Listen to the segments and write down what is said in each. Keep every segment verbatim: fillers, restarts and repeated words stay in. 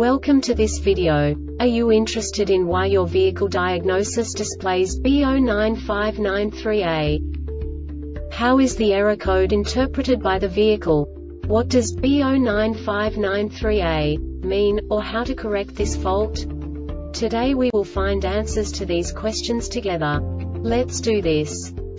Welcome to this video. Are you interested in why your vehicle diagnosis displays B zero nine five nine dash three A? How is the error code interpreted by the vehicle? What does B zero nine five nine dash three A mean, or how to correct this fault? Today we will find answers to these questions together. Let's do this.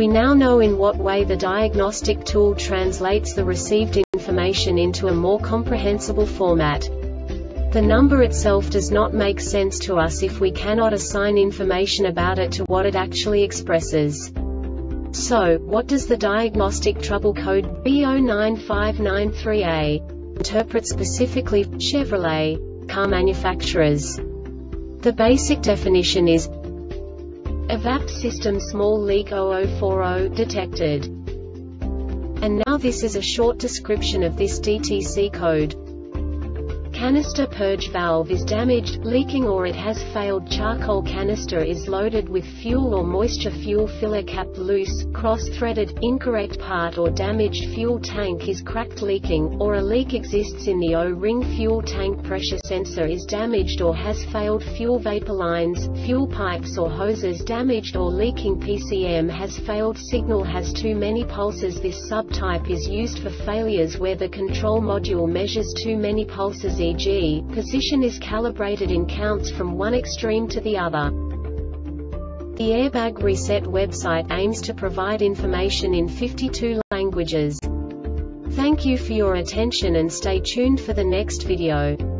We now know in what way the diagnostic tool translates the received information into a more comprehensible format. The number itself does not make sense to us if we cannot assign information about it to what it actually expresses. So, what does the diagnostic trouble code B zero nine five nine dash three A interpret specifically for Chevrolet car manufacturers? The basic definition is E VAP system small leak zero zero four zero detected. And now this is a short description of this D T C code. Canister purge valve is damaged, leaking, or it has failed. Charcoal canister is loaded with fuel or moisture. Fuel filler cap loose, cross-threaded. Incorrect part or damaged. Fuel tank is cracked, leaking, or a leak exists in the O ring. Fuel tank pressure sensor is damaged or has failed. Fuel vapor lines, fuel pipes or hoses damaged or leaking. P C M has failed. Signal has too many pulses. This subtype is used for failures where the control module measures too many pulses, for example position is calibrated in counts from one extreme to the other. The Airbag Reset website aims to provide information in fifty-two languages. Thank you for your attention and stay tuned for the next video.